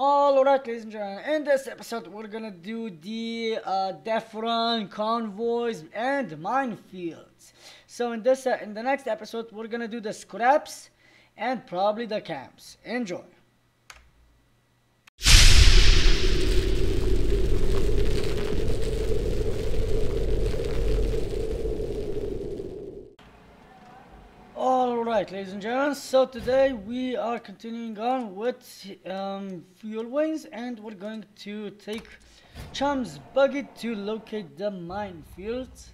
Alright, ladies and gentlemen, in this episode we're gonna do the death run, convoys, and minefields. So in the next episode we're gonna do the scraps and probably the camps. Enjoy. Alright, ladies and gentlemen, so today we are continuing on with fuel wings, and we're going to take Chum's buggy to locate the minefields.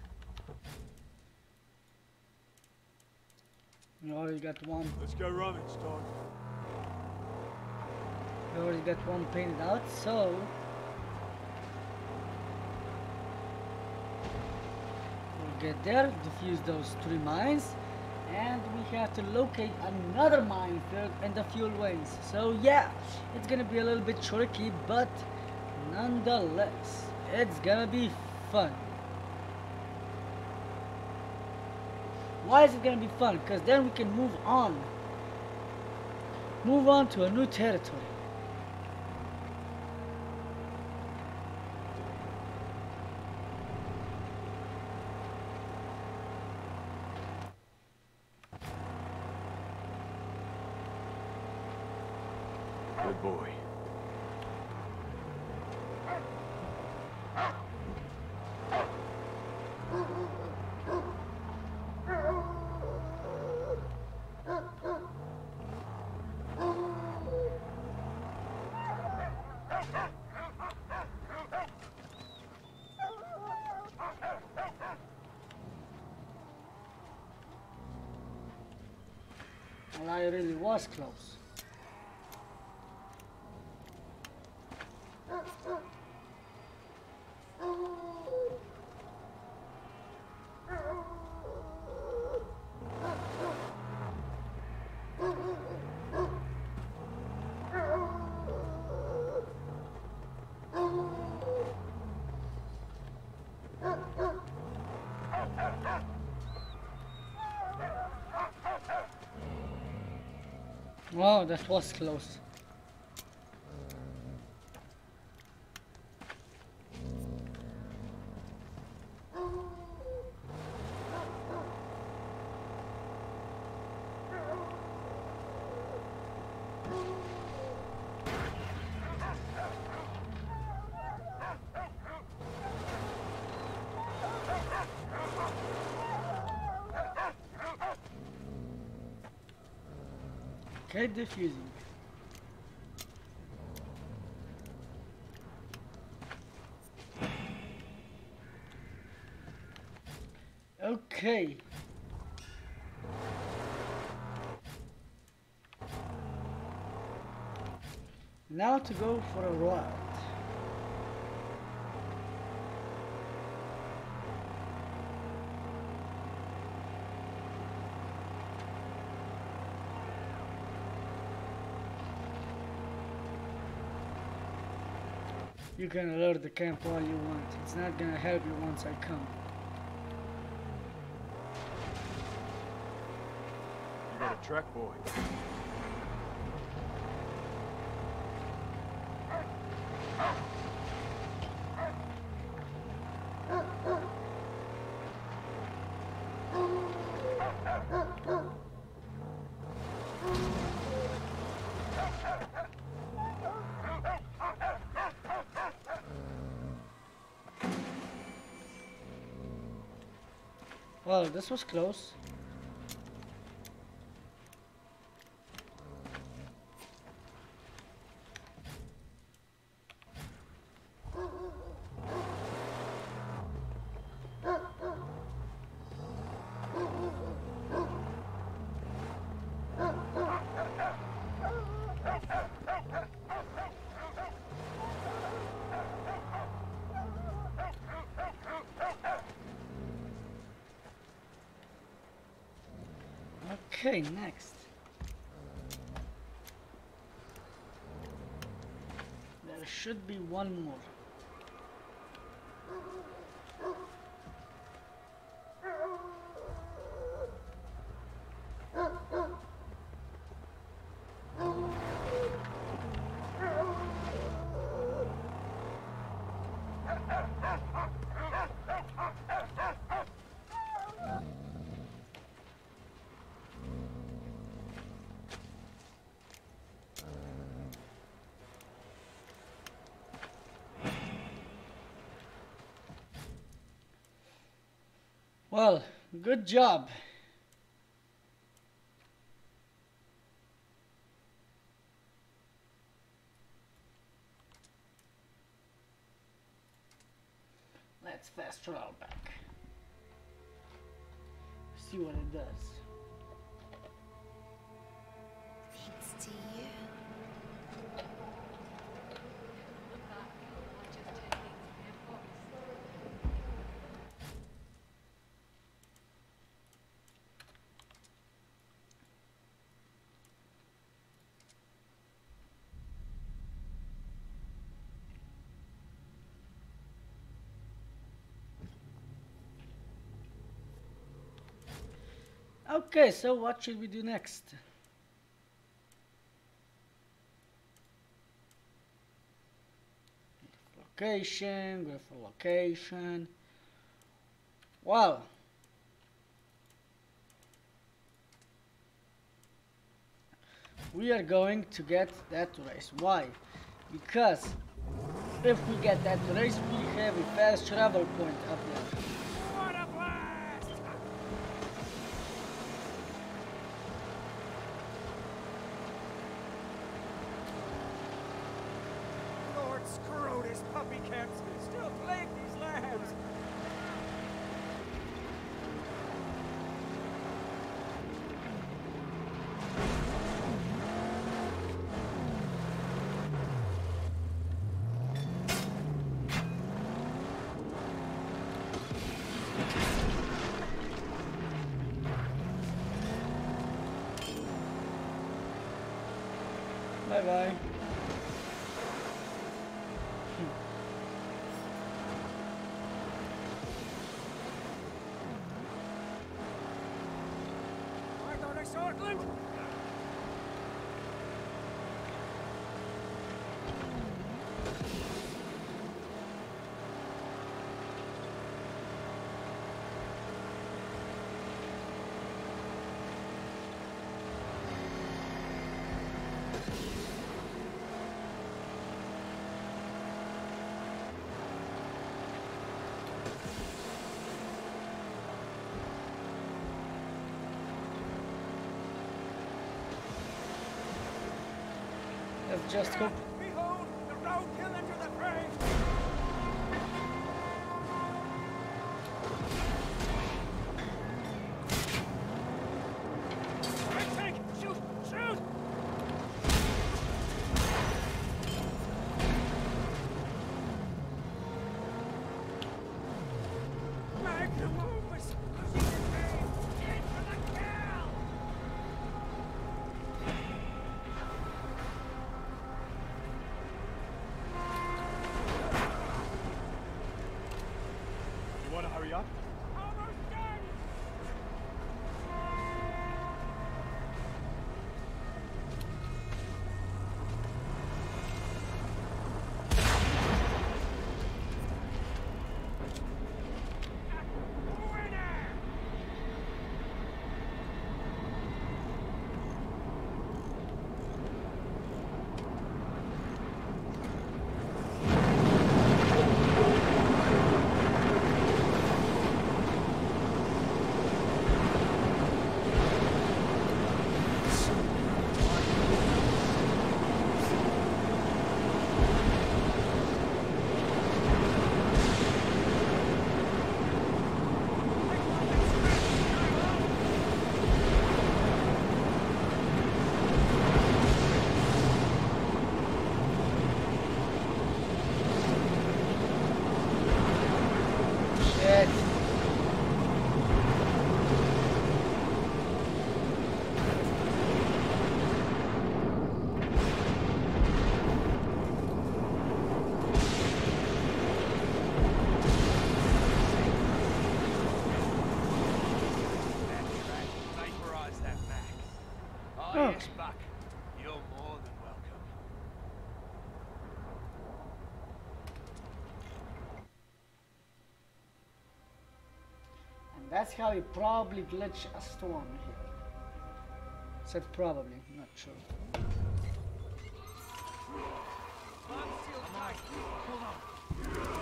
You already got one. Let's go rummage, dog. You already got one painted out, so we'll get there, defuse those three mines. And we have to locate another minefield and the fuel wings. So yeah, it's gonna be a little bit tricky, but nonetheless, it's gonna be fun. Why is it gonna be fun? Because then we can move on to a new territory. Good boy. Well, I really was close. Wow, that was close. Okay, diffusing. Okay. Now to go for a ride. You can alert the camp all you want. It's not gonna help you once I come. You got a truck, boy. Well, this was close. Okay, next. There should be one more. Well, good job. Let's fast travel back. See what it does. Thanks to you. Okay, so what should we do next? Location, go for location. Wow. We are going to get that race. Why? Because if we get that race, we have a fast travel point up there. Bye-bye. Just hope. Behold, the roadkill into the grave. Take, shoot, shoot. Make the movers. That's how you probably glitch a storm here. Said probably, not sure. Hold on.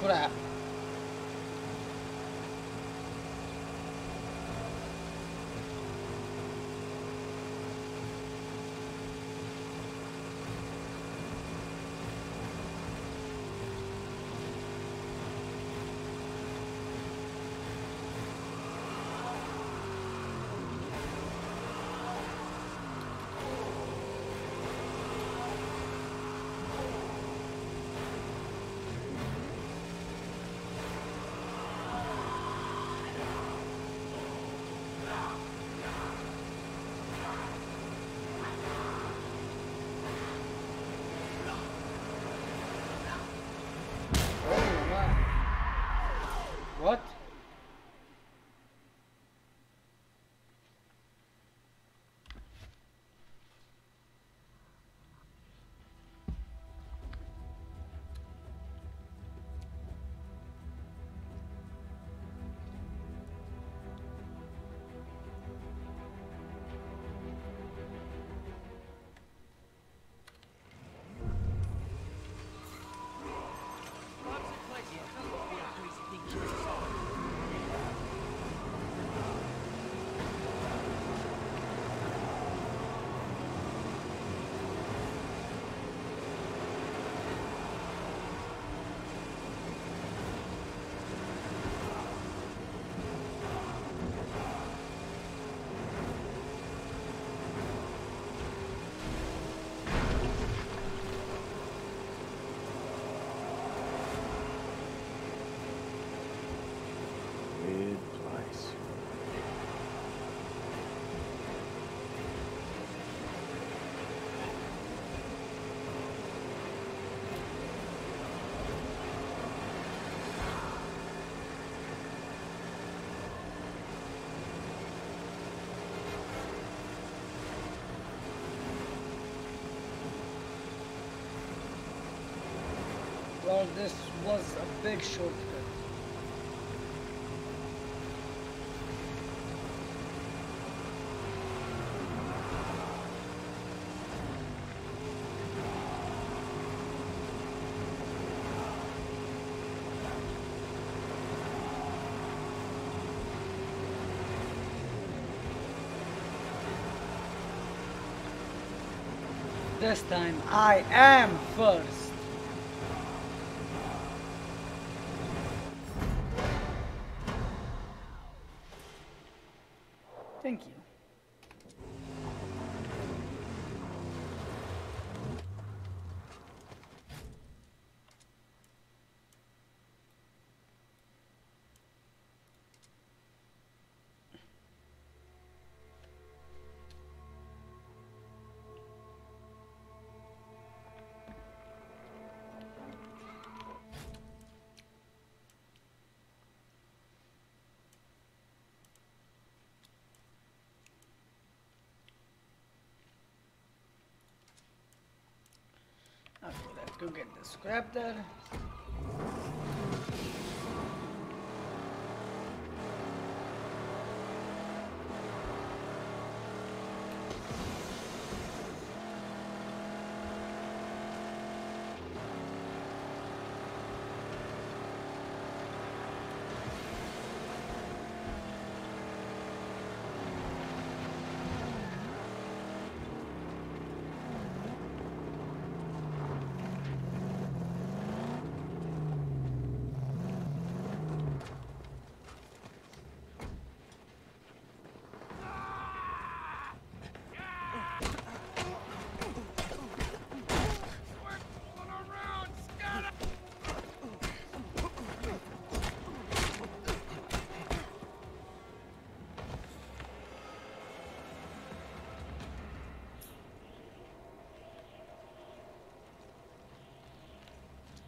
出来。What? Well, this was a big shortcut. This time I am first. Thank you. Go get the scrap there.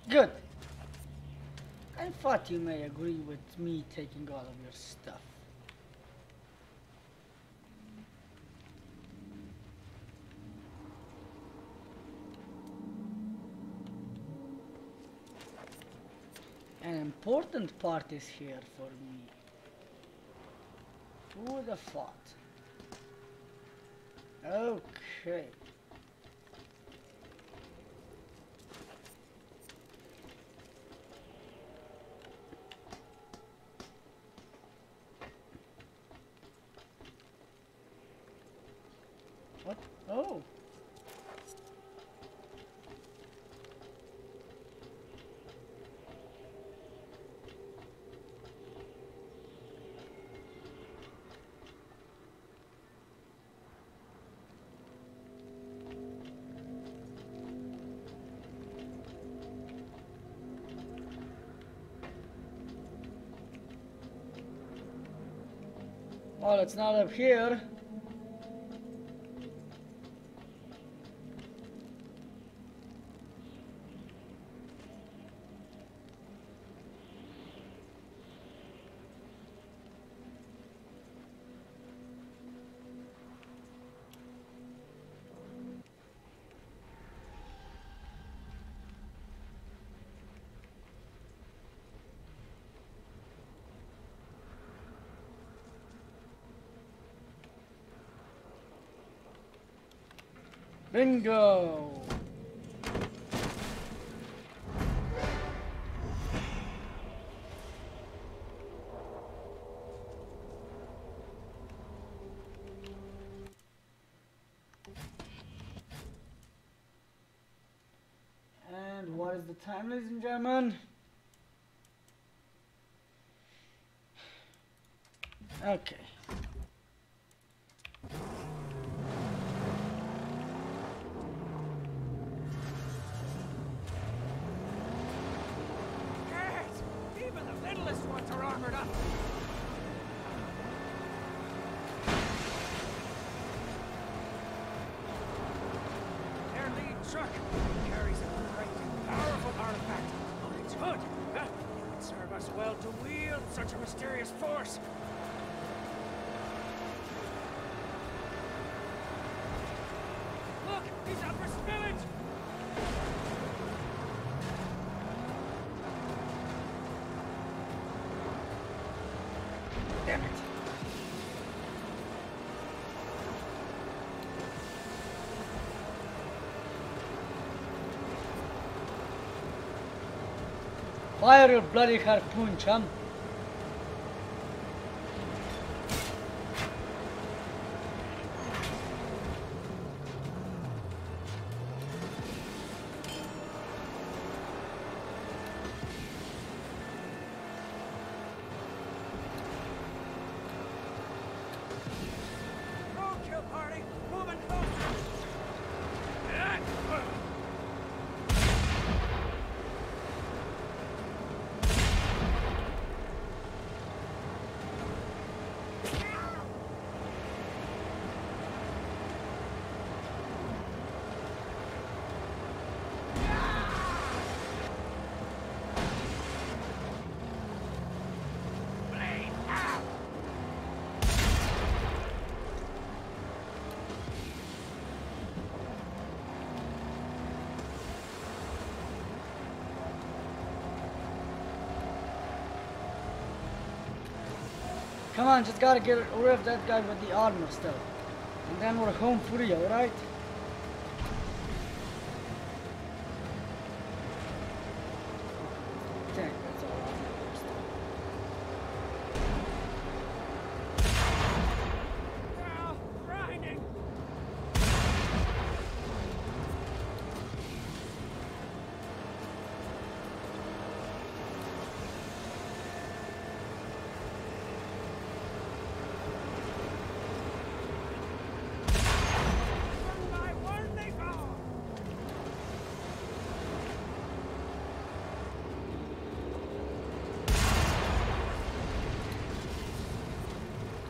Good. I thought you may agree with me taking all of your stuff. An important part is here for me. Who would have thought? Okay. Oh. Well, it's not up here. Bingo! And what is the time, ladies and gentlemen? Okay. Fire your bloody harpoon, Chum. Come on, just gotta get rid of that guy with the armor still. And then we're home free, alright?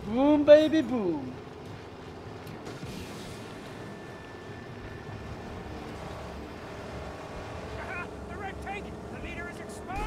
Boom, baby, boom. The red tank! The leader is exposed!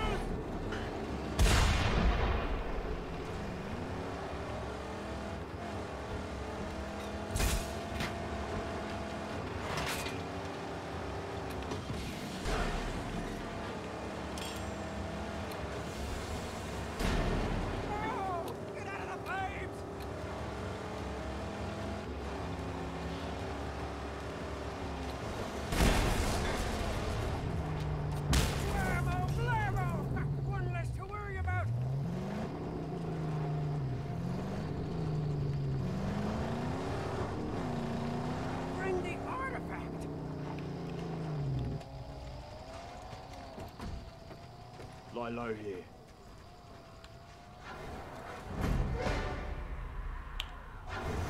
my low here.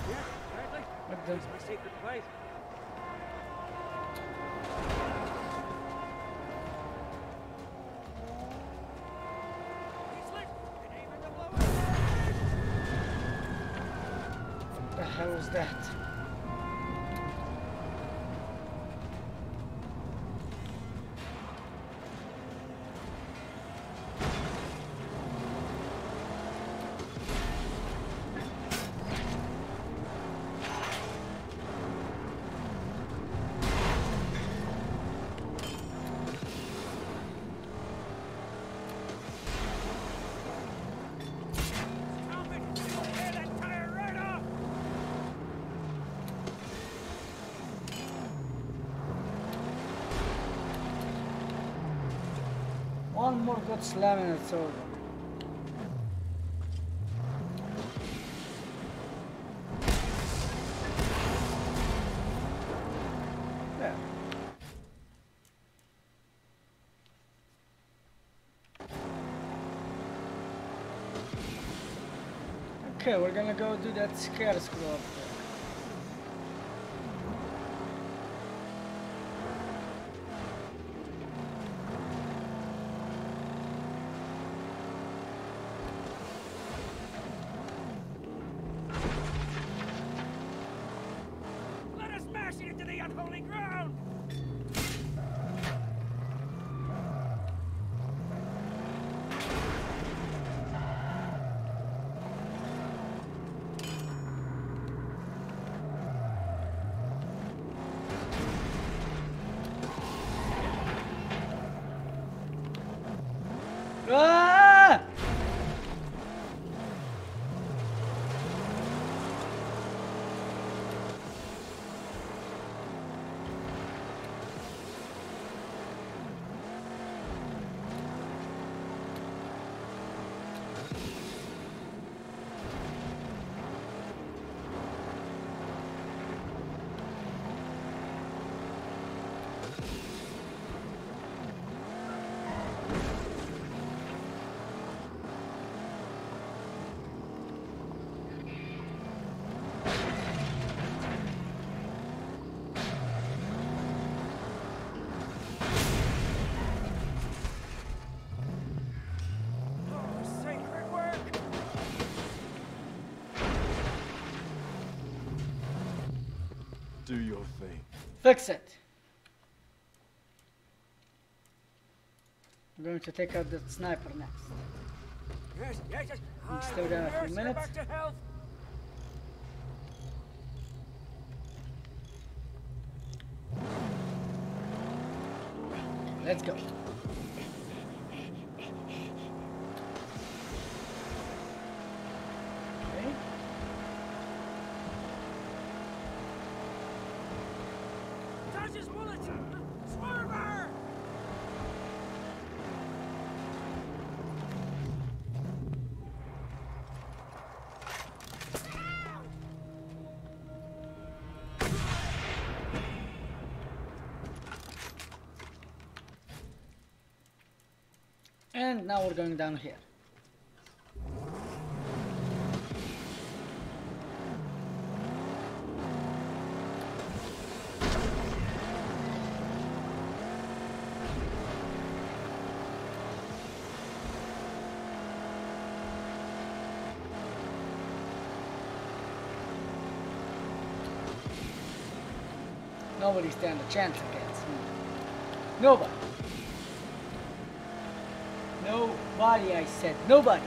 Yeah, apparently. This is my secret place. What the hell is that? One more good slam and it's over. There. Okay, we're gonna go do that scare screw up there. Do your thing. Fix it. I'm going to take out that sniper next. Yes. Stay down a few minutes. Let's go. And now we're going down here. Nobody stands a chance against me. Nobody. Nobody, I said. Nobody.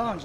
放上去。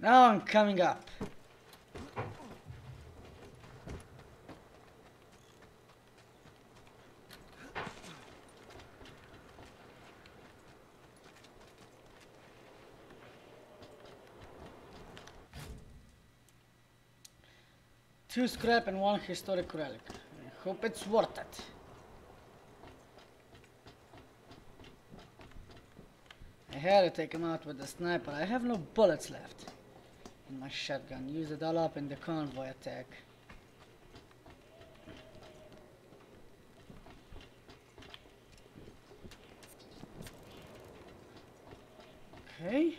Now I'm coming up. Two scrap and one historic relic. I hope it's worth it. I had to take him out with the sniper. I have no bullets left. In my shotgun, use it all up in the convoy attack. Okay.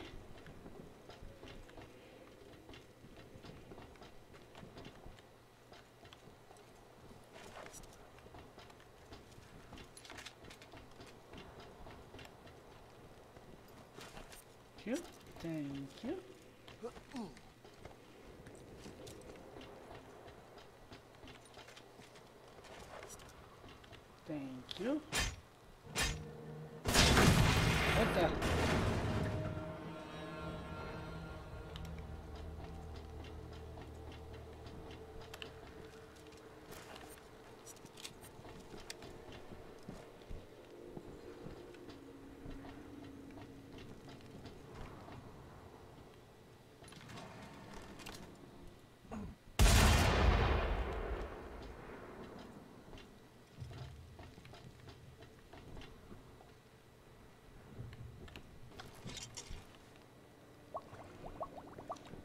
Thank you. Thank you. Thank you. What the?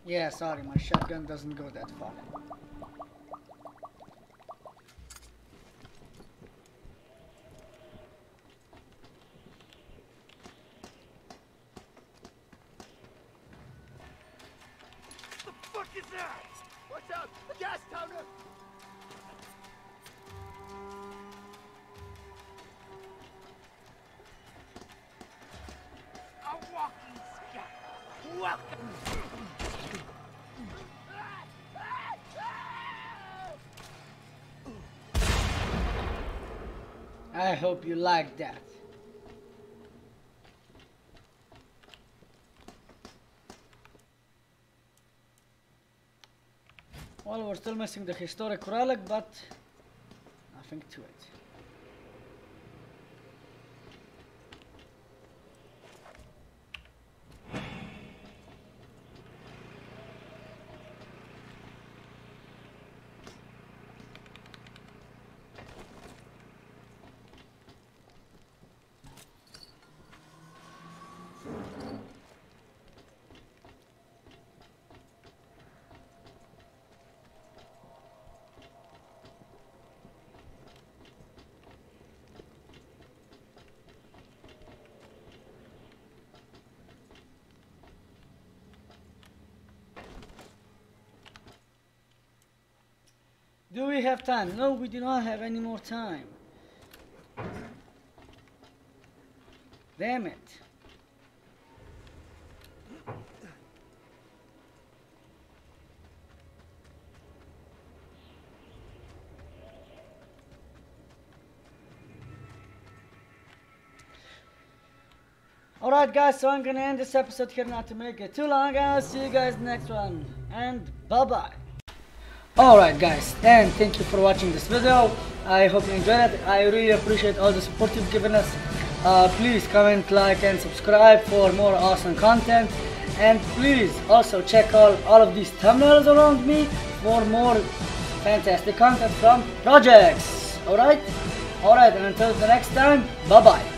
Yeah, sorry, my shotgun doesn't go that far. The fuck is that? What's up? The gas powder? A walking scout. Welcome. I hope you like that. Well, we're still missing the historic relic, but nothing to it. Do we have time? No, we do not have any more time. Damn it. Alright guys, so I'm gonna end this episode here, not to make it too long. I'll see you guys next one. And bye bye. Alright guys, and thank you for watching this video. I hope you enjoyed it. I really appreciate all the support you've given us. Please comment, like and subscribe for more awesome content, and please also check all of these thumbnails around me for more fantastic content from Projects. Alright, and until the next time, bye bye.